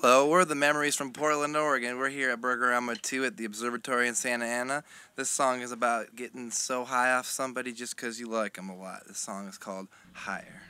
Hello, we're the Memories from Portland, Oregon. We're here at Burgerama II at the Observatory in Santa Ana. This song is about getting so high off somebody just because you like them a lot. This song is called Higher.